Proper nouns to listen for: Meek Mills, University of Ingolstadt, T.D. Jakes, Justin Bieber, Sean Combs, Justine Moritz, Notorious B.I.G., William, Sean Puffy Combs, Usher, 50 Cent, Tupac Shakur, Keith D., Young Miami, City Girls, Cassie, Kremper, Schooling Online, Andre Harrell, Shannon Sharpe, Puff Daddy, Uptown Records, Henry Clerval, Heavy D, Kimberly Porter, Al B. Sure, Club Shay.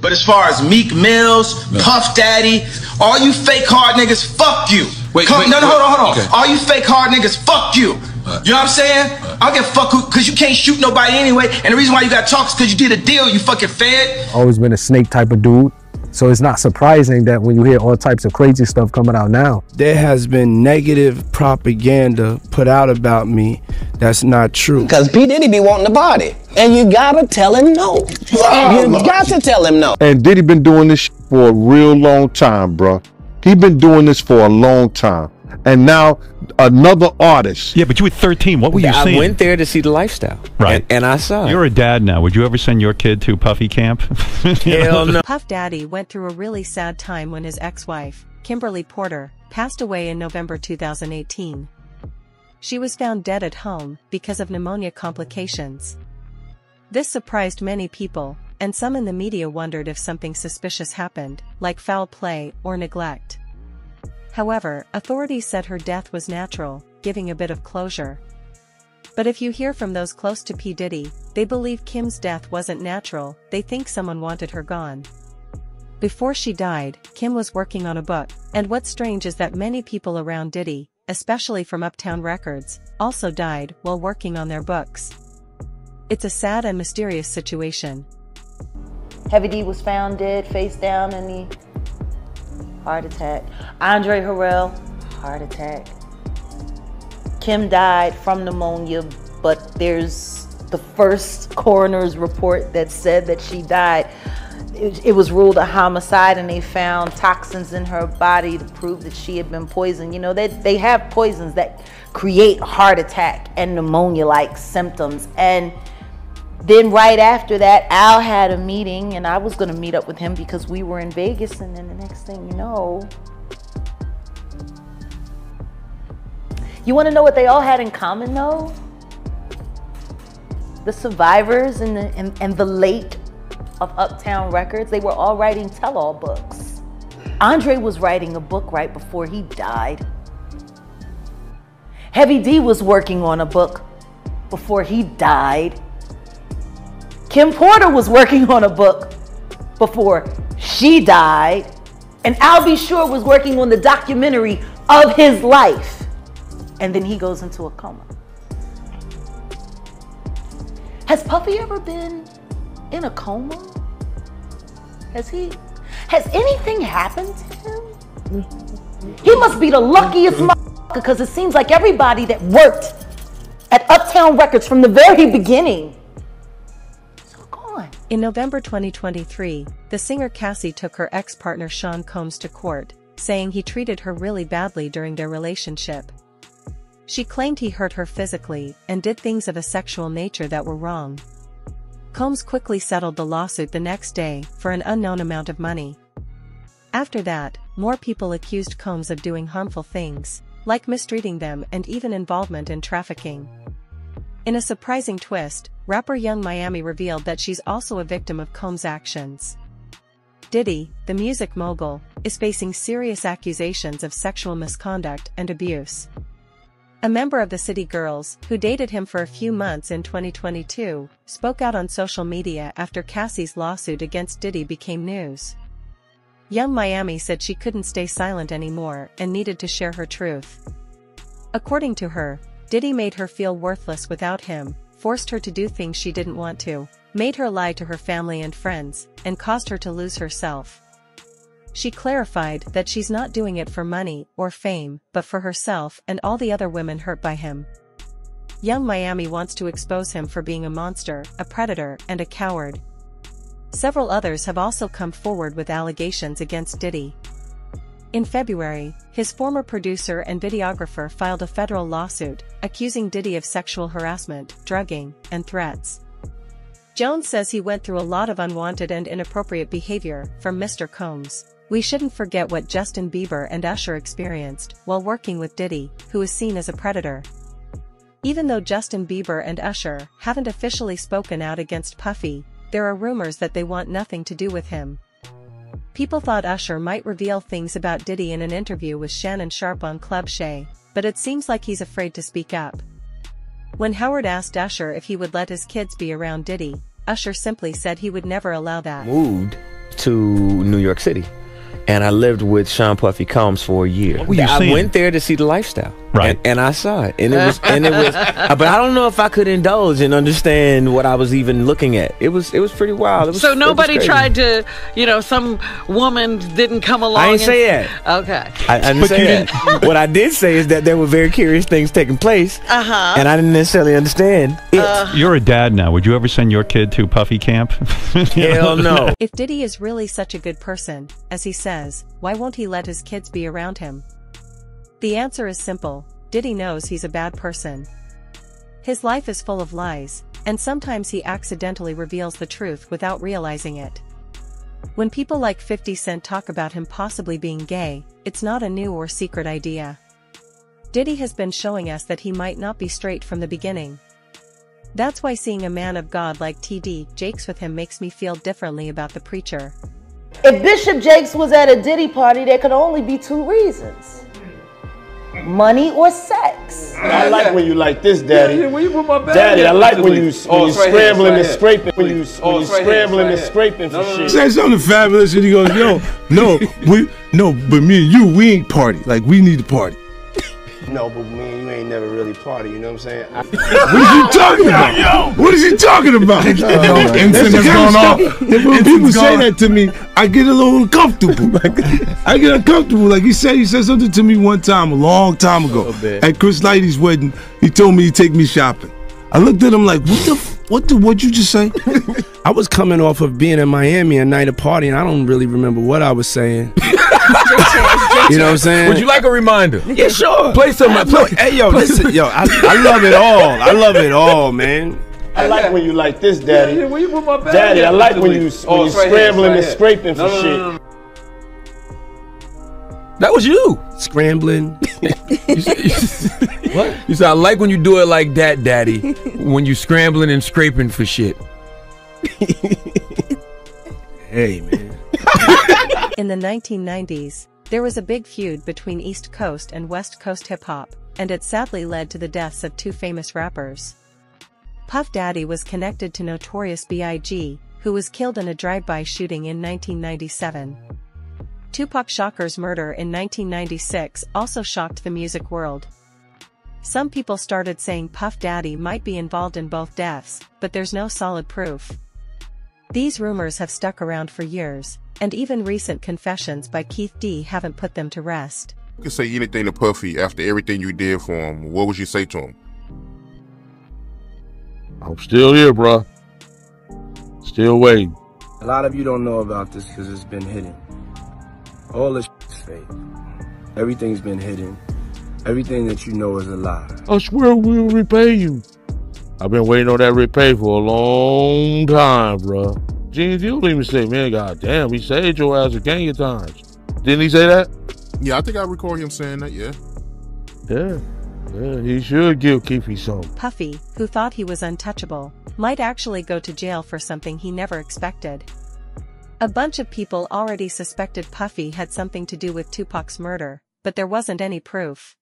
But as far as Meek Mills, Puff Daddy, all you fake hard niggas, fuck you. Wait, hold on. Okay. All you fake hard niggas, fuck you. You know what I'm saying? I don't give a fuck who, because you can't shoot nobody anyway. And the reason why you got talks because you did a deal, you fucking fed. Always been a snake type of dude. So it's not surprising that when you hear all types of crazy stuff coming out now. There has been negative propaganda put out about me that's not true. Because P. Diddy be wanting the body. And you gotta tell him no. You gotta tell him no. And Diddy been doing this for a real long time, bro. He been doing this for a long time. And now another artist. Yeah, but you were 13. What were you seeing? I went there to see the lifestyle. Right. And I saw it. You're a dad now. Would you ever send your kid to Puffy Camp? Hell no. Puff Daddy went through a really sad time when his ex-wife, Kimberly Porter, passed away in November 2018. She was found dead at home because of pneumonia complications. This surprised many people, and some in the media wondered if something suspicious happened, like foul play or neglect. However, authorities said her death was natural, giving a bit of closure. But if you hear from those close to P. Diddy, they believe Kim's death wasn't natural, they think someone wanted her gone. Before she died, Kim was working on a book, and what's strange is that many people around Diddy, especially from Uptown Records, also died while working on their books. It's a sad and mysterious situation. Heavy D was found dead, face down in the heart attack. Andre Harrell, heart attack. Kim died from pneumonia, but there's the first coroner's report that said that she died. It was ruled a homicide, and they found toxins in her body to prove that she had been poisoned. You know, they have poisons that create heart attack and pneumonia-like symptoms. And then right after that, Al had a meeting, and I was going to meet up with him because we were in Vegas, and then the next thing you know... You want to know what they all had in common, though? The survivors and the late of Uptown Records, they were all writing tell-all books. Andre was writing a book right before he died. Heavy D was working on a book before he died. Kim Porter was working on a book before she died. And Al B. Sure was working on the documentary of his life. And then he goes into a coma. Has Puffy ever been in a coma? Has anything happened to him? He must be the luckiest motherfucker, because it seems like everybody that worked at Uptown Records from the very beginning. In November 2023, the singer Cassie took her ex-partner Sean Combs to court, saying he treated her really badly during their relationship. She claimed he hurt her physically and did things of a sexual nature that were wrong. Combs quickly settled the lawsuit the next day for an unknown amount of money. After that, more people accused Combs of doing harmful things, like mistreating them and even involvement in trafficking. In a surprising twist, rapper Young Miami revealed that she's also a victim of Combs' actions. Diddy, the music mogul, is facing serious accusations of sexual misconduct and abuse. A member of the City Girls, who dated him for a few months in 2022, spoke out on social media after Cassie's lawsuit against Diddy became news. Young Miami said she couldn't stay silent anymore and needed to share her truth. According to her, Diddy made her feel worthless without him, forced her to do things she didn't want to, made her lie to her family and friends, and caused her to lose herself. She clarified that she's not doing it for money or fame, but for herself and all the other women hurt by him. Young Miami wants to expose him for being a monster, a predator, and a coward. Several others have also come forward with allegations against Diddy. In February, his former producer and videographer filed a federal lawsuit, accusing Diddy of sexual harassment, drugging, and threats. Jones says he went through a lot of unwanted and inappropriate behavior from Mr. Combs. We shouldn't forget what Justin Bieber and Usher experienced while working with Diddy, who is seen as a predator. Even though Justin Bieber and Usher haven't officially spoken out against Puffy, there are rumors that they want nothing to do with him. People thought Usher might reveal things about Diddy in an interview with Shannon Sharpe on Club Shay, but it seems like he's afraid to speak up. When Howard asked Usher if he would let his kids be around Diddy, Usher simply said he would never allow that. Moved to New York City. And I lived with Sean Puffy Combs for a year. Went there to see the lifestyle. Right. And I saw it. And it was but I don't know if I could indulge and understand what I was even looking at. It was pretty wild. So nobody tried to, some woman didn't come along. I didn't say that. Okay. I didn't say that. What I did say is that there were very curious things taking place. Uh-huh. And I didn't necessarily understand it. You're a dad now. Would you ever send your kid to Puffy Camp? Hell no. If Diddy is really such a good person, as he says, why won't he let his kids be around him? The answer is simple. Diddy knows he's a bad person. His life is full of lies, and sometimes he accidentally reveals the truth without realizing it. When people like 50 Cent talk about him possibly being gay, it's not a new or secret idea. Diddy has been showing us that he might not be straight from the beginning. That's why seeing a man of God like T.D. Jakes with him makes me feel differently about the preacher. If Bishop Jakes was at a Diddy party, there could only be two reasons. Money or sex. I like when you like this, Daddy. Yeah, when you put my bag Daddy, I like when you scrambling and scraping. When you scrambling and scraping for shit. Say something fabulous and he goes, yo, but me and you, we ain't party. Like, we need to party. No, but me and you ain't never really party, you know what I'm saying? What is he talking about? What is he talking about? When people say that to me, I get a little uncomfortable. I get uncomfortable. Like he said something to me one time, a long time ago. At Chris Lighty's wedding, he told me he'd take me shopping. I looked at him like, what'd you just say? I was coming off of being in Miami a night of party, and I don't really remember what I was saying. You know what I'm saying? Would you like a reminder? Yeah, sure. Play some. Hey, yo, listen, yo. I love it all. I love it all, man. I like when you like this, Daddy. Yeah, when you put my bag Daddy, I like when you scrambling and scraping for shit. That was you scrambling. What? You said I like when you do it like that, Daddy. When you scrambling and scraping for shit. Hey, man. In the 1990s, there was a big feud between East Coast and West Coast hip-hop, and it sadly led to the deaths of two famous rappers. Puff Daddy was connected to Notorious B.I.G., who was killed in a drive-by shooting in 1997. Tupac Shakur's murder in 1996 also shocked the music world. Some people started saying Puff Daddy might be involved in both deaths, but there's no solid proof. These rumors have stuck around for years, and even recent confessions by Keith D haven't put them to rest. You could say anything to Puffy after everything you did for him. What would you say to him? I'm still here, bruh. Still waiting. A lot of you don't know about this because it's been hidden. All this is fake. Everything's been hidden. Everything that you know is a lie. I swear we'll repay you. I've been waiting on that repay for a long time, bruh. Jeans, you don't even say, man, goddamn, he saved your ass a gang of times. Didn't he say that? Yeah, I think I recall him saying that, yeah. Yeah, he should give Keefy some. Puffy, who thought he was untouchable, might actually go to jail for something he never expected. A bunch of people already suspected Puffy had something to do with Tupac's murder, but there wasn't any proof.